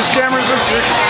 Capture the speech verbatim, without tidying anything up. This camera's this year.